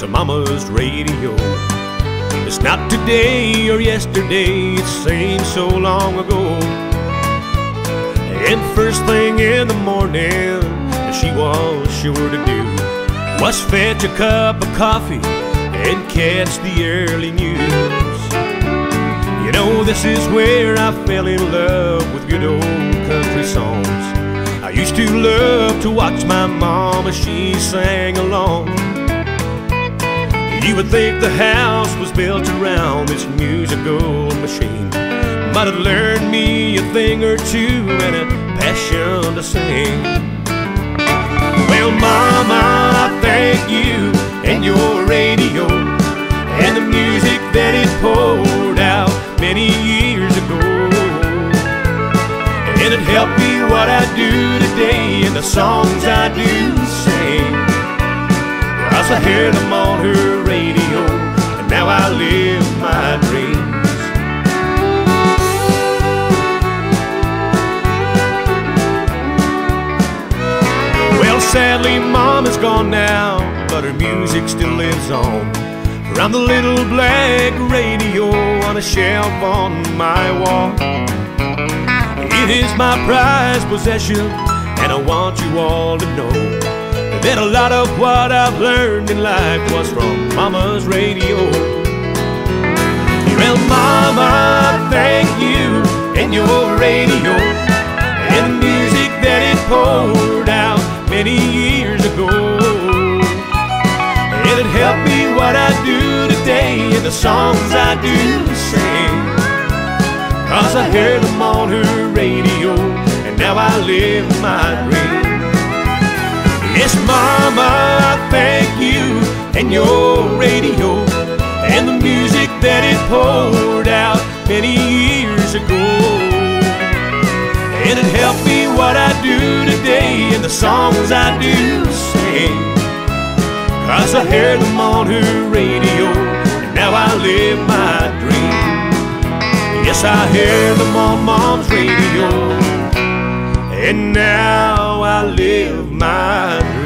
to Mama's radio. It's not today or yesterday, it seems so long ago. And first thing in the morning, she was sure to do, was fetch a cup of coffee and catch the early news. You know, this is where I fell in love with good old country songs. I used to love to watch my mom as she sang along. You would think the house was built around this musical machine. Might have learned me a thing or two and a passion to sing. Well, Mama, I thank you and your radio and the music that it poured out many years ago. And it helped me what I do today and the songs I do sing. I hear them on her radio, and now I live my dreams. Well, sadly, Mom is gone now, but her music still lives on. From the little black radio on a shelf on my wall. It is my prized possession, and I want you all to know that a lot of what I've learned in life was from Mama's radio. Well, Mama, thank you and your radio and the music that it poured out many years ago. And it helped me what I do today and the songs I do sing. 'Cause I heard them on her radio and now I live my dream. Yes, Mama, I thank you and your radio and the music that it poured out many years ago. And it helped me what I do today and the songs I do sing. 'Cause I heard them on her radio and now I live my dream. Yes, I hear them on Mom's radio and now I live my dream.